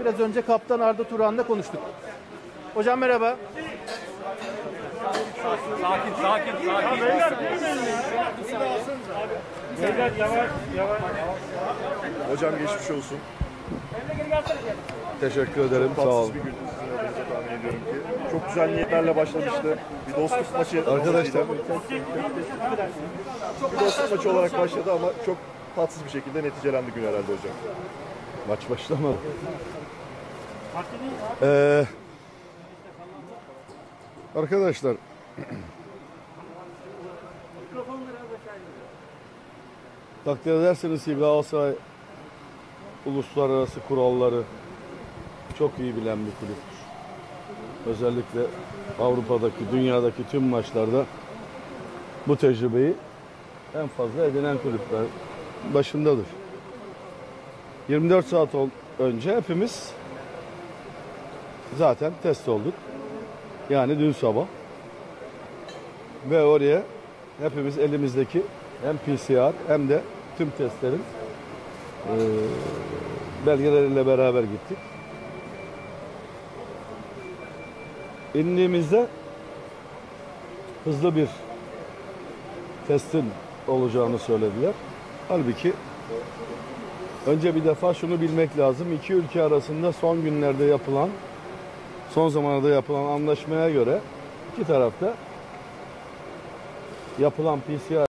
Biraz önce kaptan Arda Turan'la konuştuk. Hocam merhaba. Sakin. Beyler yavaş. Hocam geçmiş olsun. Teşekkür ederim. Sağ olun. Çok güzel niyetlerle başlamıştı. Bir dostluk maçı arkadaşlar. Bir dostluk maçı olarak başladı ama çok tatsız bir şekilde neticelendi gün herhalde hocam. Maç başlamadı. Arkadaşlar takdir ederseniz Galatasaray uluslararası kuralları çok iyi bilen bir kulüptür. Özellikle Avrupa'daki, dünyadaki tüm maçlarda bu tecrübeyi en fazla edinen kulüpler başındadır. 24 saat önce hepimiz zaten test olduk. Yani dün sabah. Ve oraya hepimiz elimizdeki hem PCR hem de tüm testlerin belgeleriyle beraber gittik. İndiğimizde hızlı bir testin olacağını söylediler. Halbuki önce bir defa şunu bilmek lazım. İki ülke arasında son günlerde yapılan, son zamanlarda yapılan anlaşmaya göre iki tarafta yapılan PCR